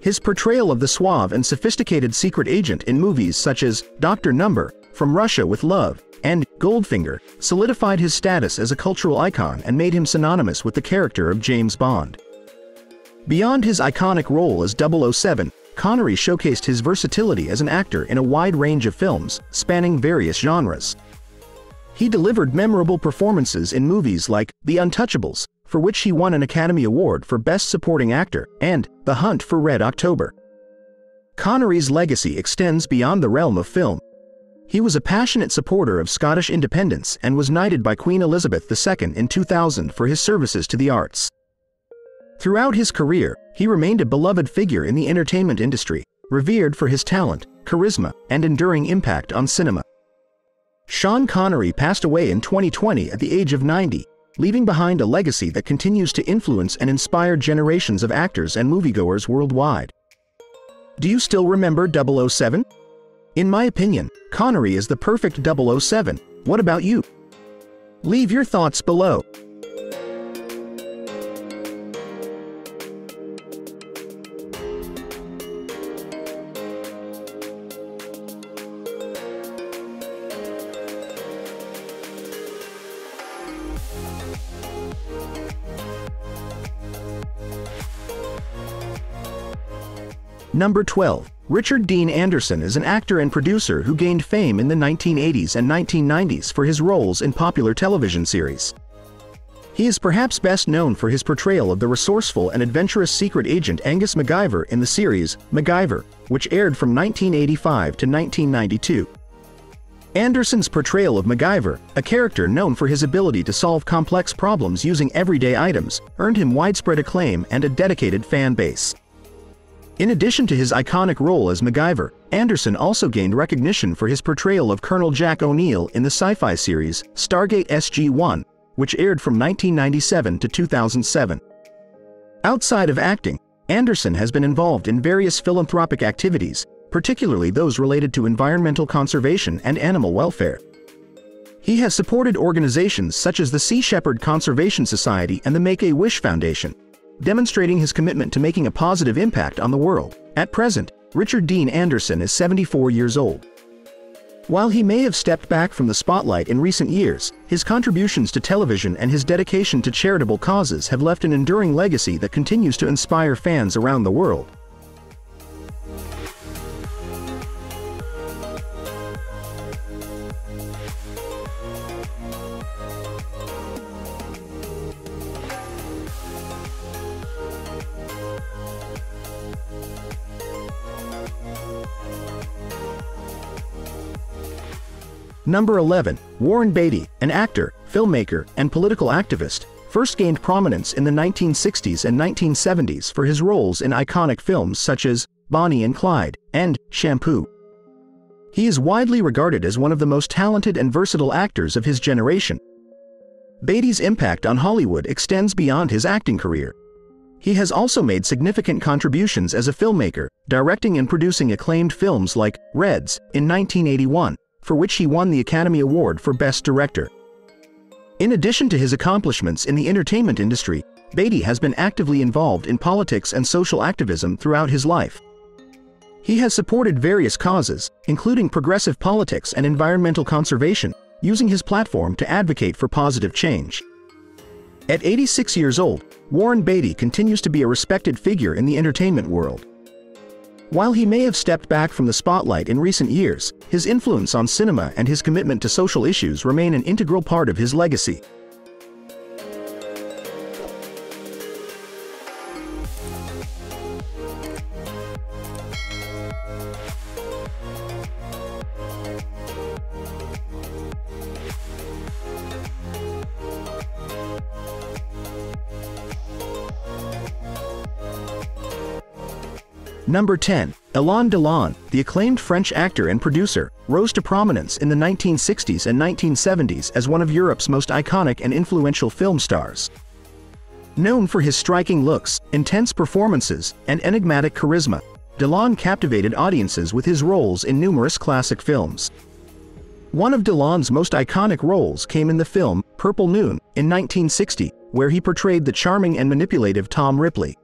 His portrayal of the suave and sophisticated secret agent in movies such as Dr. No, From Russia with Love, and Goldfinger solidified his status as a cultural icon and made him synonymous with the character of James Bond. Beyond his iconic role as 007, Connery showcased his versatility as an actor in a wide range of films, spanning various genres. He delivered memorable performances in movies like The Untouchables, for which he won an Academy Award for Best Supporting Actor, and The Hunt for Red October. Connery's legacy extends beyond the realm of film. He was a passionate supporter of Scottish independence and was knighted by Queen Elizabeth II in 2000 for his services to the arts. Throughout his career, he remained a beloved figure in the entertainment industry, revered for his talent, charisma, and enduring impact on cinema. Sean Connery passed away in 2020 at the age of 90, leaving behind a legacy that continues to influence and inspire generations of actors and moviegoers worldwide. Do you still remember 007? In my opinion, Connery is the perfect 007. What about you? Leave your thoughts below. Number 12. Richard Dean Anderson is an actor and producer who gained fame in the 1980s and 1990s for his roles in popular television series. He is perhaps best known for his portrayal of the resourceful and adventurous secret agent Angus MacGyver in the series MacGyver, which aired from 1985 to 1992. Anderson's portrayal of MacGyver, a character known for his ability to solve complex problems using everyday items, earned him widespread acclaim and a dedicated fan base. In addition to his iconic role as MacGyver, Anderson also gained recognition for his portrayal of Colonel Jack O'Neill in the sci-fi series Stargate SG-1, which aired from 1997 to 2007. Outside of acting, Anderson has been involved in various philanthropic activities, particularly those related to environmental conservation and animal welfare. He has supported organizations such as the Sea Shepherd Conservation Society and the Make-A-Wish Foundation, demonstrating his commitment to making a positive impact on the world. At present, Richard Dean Anderson is 74 years old. While he may have stepped back from the spotlight in recent years, his contributions to television and his dedication to charitable causes have left an enduring legacy that continues to inspire fans around the world. Number 11. Warren Beatty, an actor, filmmaker, and political activist, first gained prominence in the 1960s and 1970s for his roles in iconic films such as Bonnie and Clyde and Shampoo. He is widely regarded as one of the most talented and versatile actors of his generation. Beatty's impact on Hollywood extends beyond his acting career. He has also made significant contributions as a filmmaker, directing and producing acclaimed films like Reds in 1981. For which he won the Academy Award for Best Director. In addition to his accomplishments in the entertainment industry, Beatty has been actively involved in politics and social activism throughout his life. He has supported various causes, including progressive politics and environmental conservation, using his platform to advocate for positive change. At 86 years old, Warren Beatty continues to be a respected figure in the entertainment world. While he may have stepped back from the spotlight in recent years, his influence on cinema and his commitment to social issues remain an integral part of his legacy. Number 10. Alain Delon, the acclaimed French actor and producer, rose to prominence in the 1960s and 1970s as one of Europe's most iconic and influential film stars. Known for his striking looks, intense performances, and enigmatic charisma, Delon captivated audiences with his roles in numerous classic films. One of Delon's most iconic roles came in the film Purple Noon in 1960, where he portrayed the charming and manipulative Tom Ripley.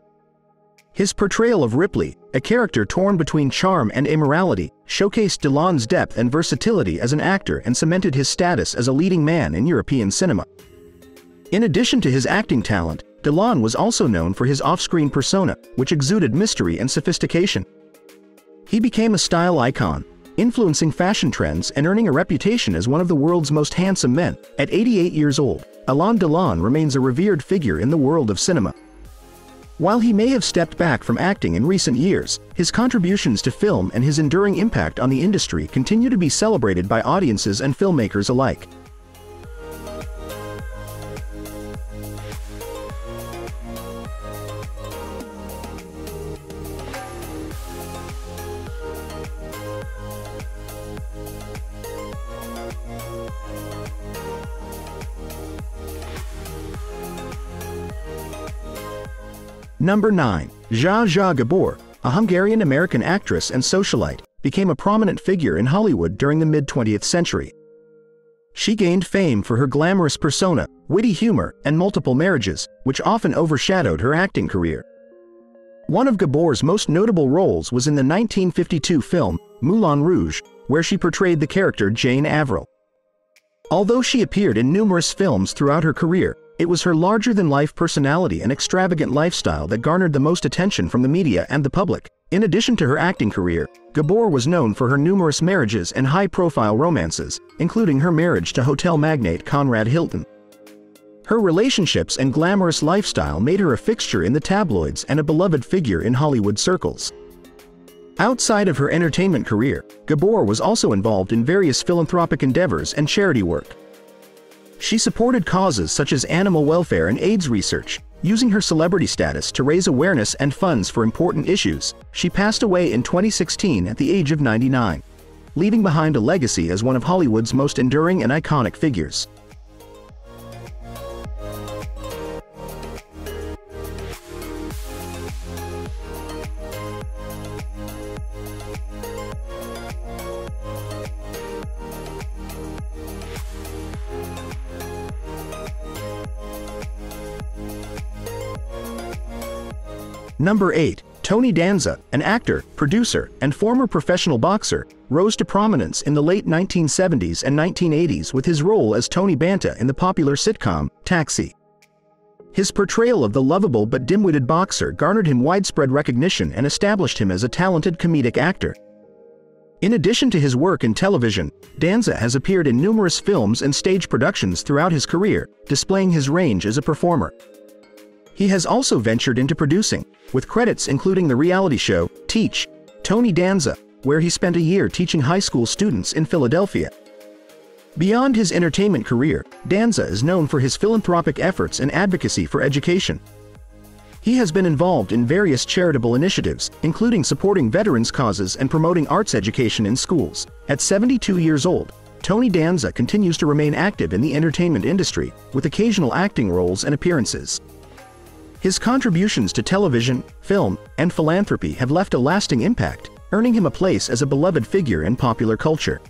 His portrayal of Ripley, a character torn between charm and immorality, showcased Delon's depth and versatility as an actor and cemented his status as a leading man in European cinema. In addition to his acting talent, Delon was also known for his off-screen persona, which exuded mystery and sophistication. He became a style icon, influencing fashion trends and earning a reputation as one of the world's most handsome men. At 88 years old, Alain Delon remains a revered figure in the world of cinema. While he may have stepped back from acting in recent years, his contributions to film and his enduring impact on the industry continue to be celebrated by audiences and filmmakers alike. Number 9. Zsa Gabor, a Hungarian-American actress and socialite, became a prominent figure in Hollywood during the mid-20th century. She gained fame for her glamorous persona, witty humor, and multiple marriages, which often overshadowed her acting career. One of Gabor's most notable roles was in the 1952 film, Moulin Rouge, where she portrayed the character Jane Averill. Although she appeared in numerous films throughout her career, it was her larger-than-life personality and extravagant lifestyle that garnered the most attention from the media and the public. In addition to her acting career, Gabor was known for her numerous marriages and high-profile romances, including her marriage to hotel magnate Conrad Hilton. Her relationships and glamorous lifestyle made her a fixture in the tabloids and a beloved figure in Hollywood circles. Outside of her entertainment career, Gabor was also involved in various philanthropic endeavors and charity work. She supported causes such as animal welfare and AIDS research, using her celebrity status to raise awareness and funds for important issues. She passed away in 2016 at the age of 99, leaving behind a legacy as one of Hollywood's most enduring and iconic figures. Number 8. Tony Danza, an actor, producer, and former professional boxer, rose to prominence in the late 1970s and 1980s with his role as Tony Banta in the popular sitcom, Taxi. His portrayal of the lovable but dim-witted boxer garnered him widespread recognition and established him as a talented comedic actor. In addition to his work in television, Danza has appeared in numerous films and stage productions throughout his career, displaying his range as a performer. He has also ventured into producing, with credits including the reality show, Teach, Tony Danza, where he spent a year teaching high school students in Philadelphia. Beyond his entertainment career, Danza is known for his philanthropic efforts and advocacy for education. He has been involved in various charitable initiatives, including supporting veterans' causes and promoting arts education in schools. At 72 years old, Tony Danza continues to remain active in the entertainment industry, with occasional acting roles and appearances. His contributions to television, film, and philanthropy have left a lasting impact, earning him a place as a beloved figure in popular culture.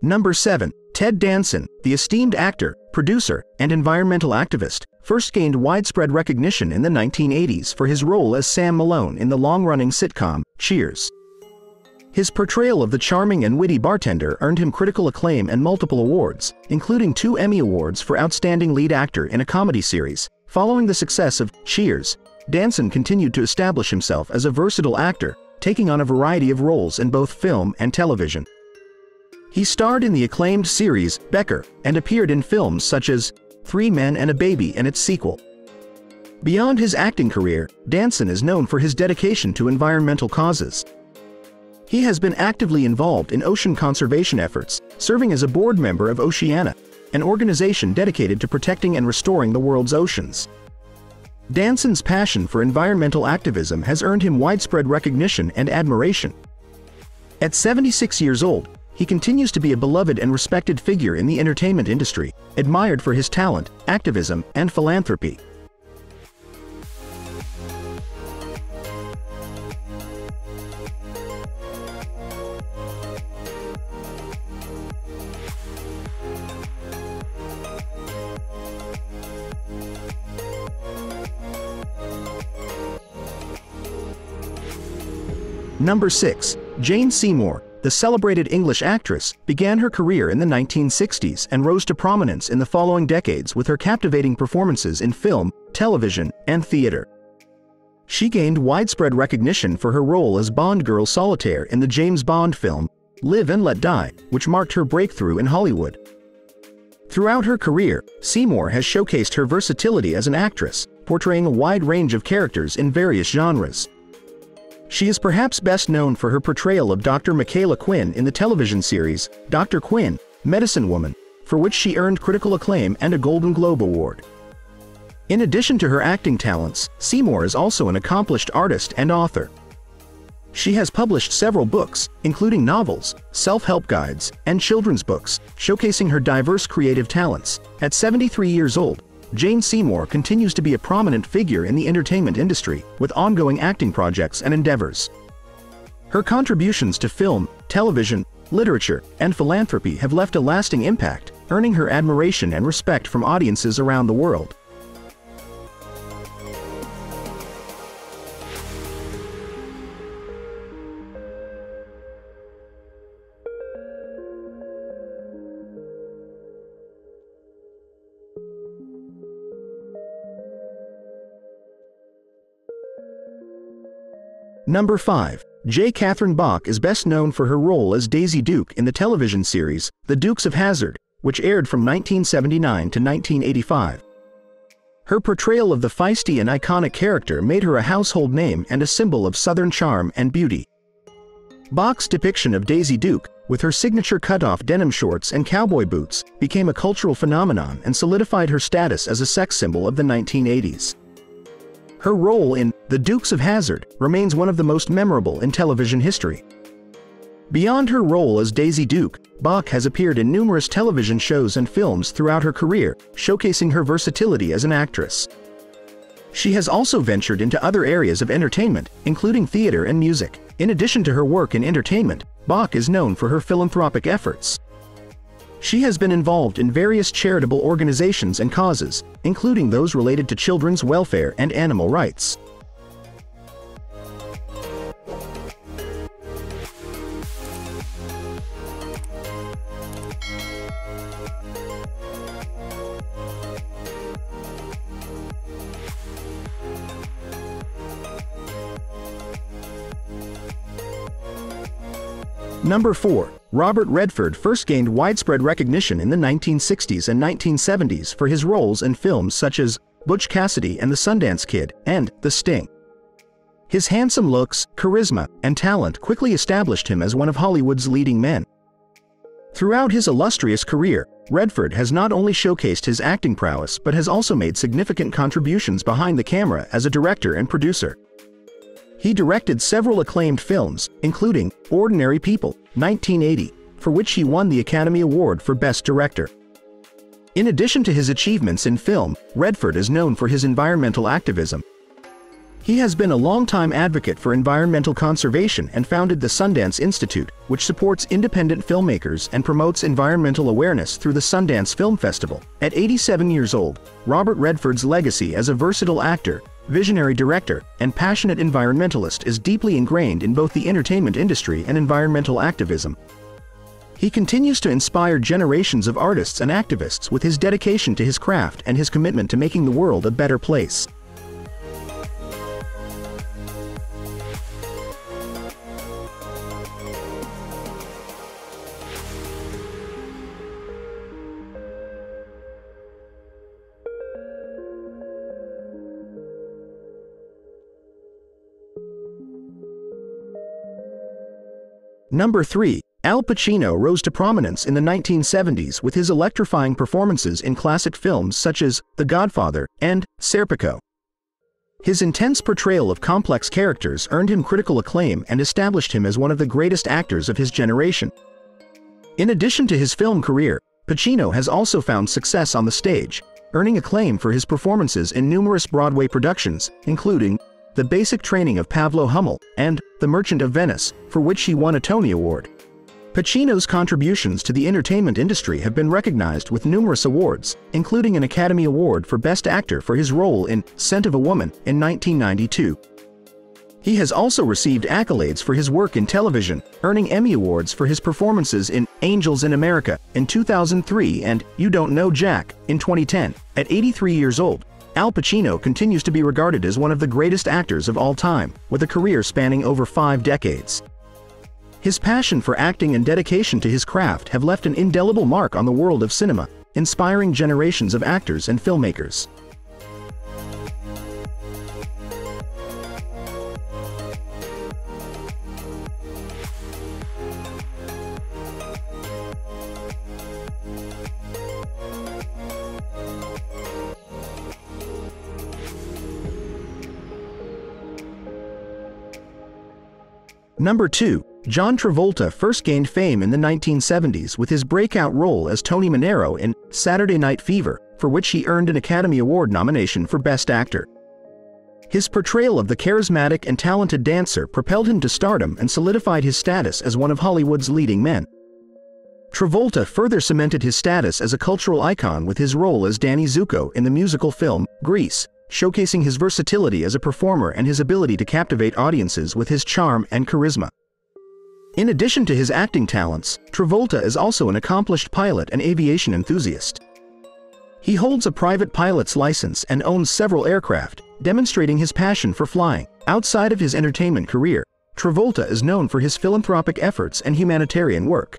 Number 7. Ted Danson, the esteemed actor, producer, and environmental activist, first gained widespread recognition in the 1980s for his role as Sam Malone in the long-running sitcom, Cheers. His portrayal of the charming and witty bartender earned him critical acclaim and multiple awards, including 2 Emmy Awards for Outstanding Lead Actor in a Comedy Series. Following the success of Cheers, Danson continued to establish himself as a versatile actor, taking on a variety of roles in both film and television. He starred in the acclaimed series, Becker, and appeared in films such as Three Men and a Baby and its sequel. Beyond his acting career, Danson is known for his dedication to environmental causes. He has been actively involved in ocean conservation efforts, serving as a board member of Oceana, an organization dedicated to protecting and restoring the world's oceans. Danson's passion for environmental activism has earned him widespread recognition and admiration. At 76 years old, he continues to be a beloved and respected figure in the entertainment industry, admired for his talent, activism, and philanthropy. Number 6. Jane Seymour, the celebrated English actress, began her career in the 1960s and rose to prominence in the following decades with her captivating performances in film, television, and theater. She gained widespread recognition for her role as Bond Girl Solitaire in the James Bond film, Live and Let Die, which marked her breakthrough in Hollywood. Throughout her career, Seymour has showcased her versatility as an actress, portraying a wide range of characters in various genres. She is perhaps best known for her portrayal of Dr. Michaela Quinn in the television series, Dr. Quinn, Medicine Woman, for which she earned critical acclaim and a Golden Globe Award. In addition to her acting talents, Seymour is also an accomplished artist and author. She has published several books, including novels, self-help guides, and children's books, showcasing her diverse creative talents. At 73 years old, Jane Seymour continues to be a prominent figure in the entertainment industry, with ongoing acting projects and endeavors. Her contributions to film, television, literature, and philanthropy have left a lasting impact, earning her admiration and respect from audiences around the world. Number 5. J. Catherine Bach is best known for her role as Daisy Duke in the television series, The Dukes of Hazzard, which aired from 1979 to 1985. Her portrayal of the feisty and iconic character made her a household name and a symbol of Southern charm and beauty. Bach's depiction of Daisy Duke, with her signature cut-off denim shorts and cowboy boots, became a cultural phenomenon and solidified her status as a sex symbol of the 1980s. Her role in The Dukes of Hazzard remains one of the most memorable in television history. Beyond her role as Daisy Duke, Bach has appeared in numerous television shows and films throughout her career, showcasing her versatility as an actress. She has also ventured into other areas of entertainment, including theater and music. In addition to her work in entertainment, Bach is known for her philanthropic efforts. She has been involved in various charitable organizations and causes, including those related to children's welfare and animal rights. Number 4. Robert Redford first gained widespread recognition in the 1960s and 1970s for his roles in films such as Butch Cassidy and the Sundance Kid, and The Sting. His handsome looks, charisma, and talent quickly established him as one of Hollywood's leading men. Throughout his illustrious career, Redford has not only showcased his acting prowess but has also made significant contributions behind the camera as a director and producer. He directed several acclaimed films, including Ordinary People, 1980, for which he won the Academy Award for Best Director. In addition to his achievements in film, Redford is known for his environmental activism. He has been a longtime advocate for environmental conservation and founded the Sundance Institute, which supports independent filmmakers and promotes environmental awareness through the Sundance Film Festival. At 87 years old, Robert Redford's legacy as a versatile actor, visionary director, and passionate environmentalist is deeply ingrained in both the entertainment industry and environmental activism. He continues to inspire generations of artists and activists with his dedication to his craft and his commitment to making the world a better place. Number 3. Al Pacino rose to prominence in the 1970s with his electrifying performances in classic films such as The Godfather and Serpico. His intense portrayal of complex characters earned him critical acclaim and established him as one of the greatest actors of his generation. In addition to his film career, Pacino has also found success on the stage, earning acclaim for his performances in numerous Broadway productions, including The Basic Training of Pablo Hummel, and The Merchant of Venice, for which he won a Tony Award. Pacino's contributions to the entertainment industry have been recognized with numerous awards, including an Academy Award for Best Actor for his role in Scent of a Woman in 1992. He has also received accolades for his work in television, earning Emmy Awards for his performances in Angels in America in 2003 and You Don't Know Jack in 2010. At 83 years old, Al Pacino continues to be regarded as one of the greatest actors of all time, with a career spanning over 5 decades. His passion for acting and dedication to his craft have left an indelible mark on the world of cinema, inspiring generations of actors and filmmakers. Number 2. John Travolta first gained fame in the 1970s with his breakout role as Tony Manero in Saturday Night Fever, for which he earned an Academy Award nomination for Best Actor. His portrayal of the charismatic and talented dancer propelled him to stardom and solidified his status as one of Hollywood's leading men. Travolta further cemented his status as a cultural icon with his role as Danny Zuko in the musical film Grease, showcasing his versatility as a performer and his ability to captivate audiences with his charm and charisma. In addition to his acting talents, Travolta is also an accomplished pilot and aviation enthusiast. He holds a private pilot's license and owns several aircraft, demonstrating his passion for flying. Outside of his entertainment career, Travolta is known for his philanthropic efforts and humanitarian work.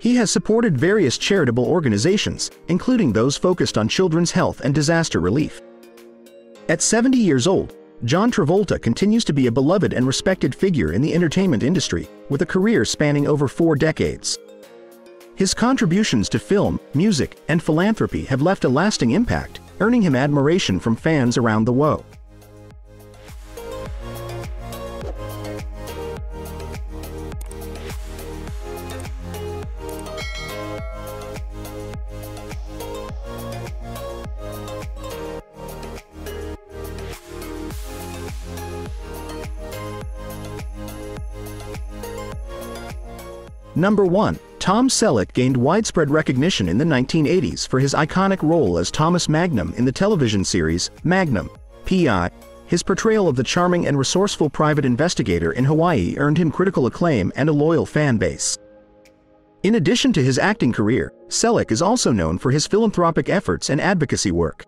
He has supported various charitable organizations, including those focused on children's health and disaster relief. At 70 years old, John Travolta continues to be a beloved and respected figure in the entertainment industry, with a career spanning over 4 decades. His contributions to film, music, and philanthropy have left a lasting impact, earning him admiration from fans around the world. Number 1. Tom Selleck gained widespread recognition in the 1980s for his iconic role as Thomas Magnum in the television series Magnum, P.I. His portrayal of the charming and resourceful private investigator in Hawaii earned him critical acclaim and a loyal fan base. In addition to his acting career, Selleck is also known for his philanthropic efforts and advocacy work.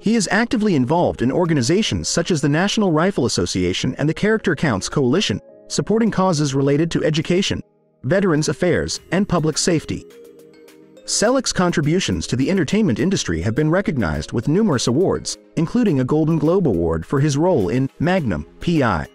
He is actively involved in organizations such as the National Rifle Association and the Character Counts Coalition, supporting causes related to education, veterans affairs, and public safety. Selleck's contributions to the entertainment industry have been recognized with numerous awards, including a Golden Globe Award for his role in Magnum, P.I.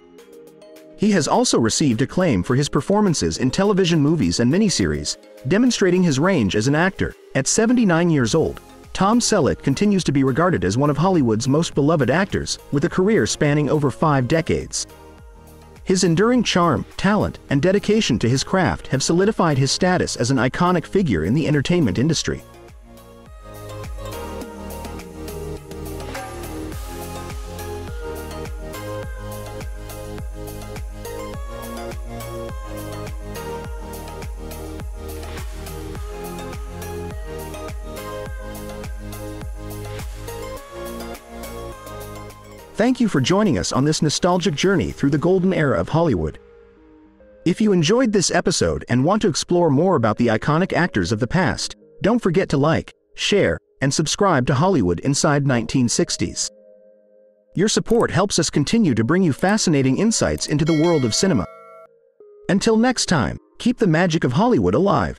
He has also received acclaim for his performances in television movies and miniseries, demonstrating his range as an actor. At 79 years old, Tom Selleck continues to be regarded as one of Hollywood's most beloved actors, with a career spanning over 5 decades. His enduring charm, talent, and dedication to his craft have solidified his status as an iconic figure in the entertainment industry. Thank you for joining us on this nostalgic journey through the golden era of Hollywood. If you enjoyed this episode and want to explore more about the iconic actors of the past, don't forget to like, share, and subscribe to Hollywood Inside 1960s. Your support helps us continue to bring you fascinating insights into the world of cinema. Until next time, keep the magic of Hollywood alive.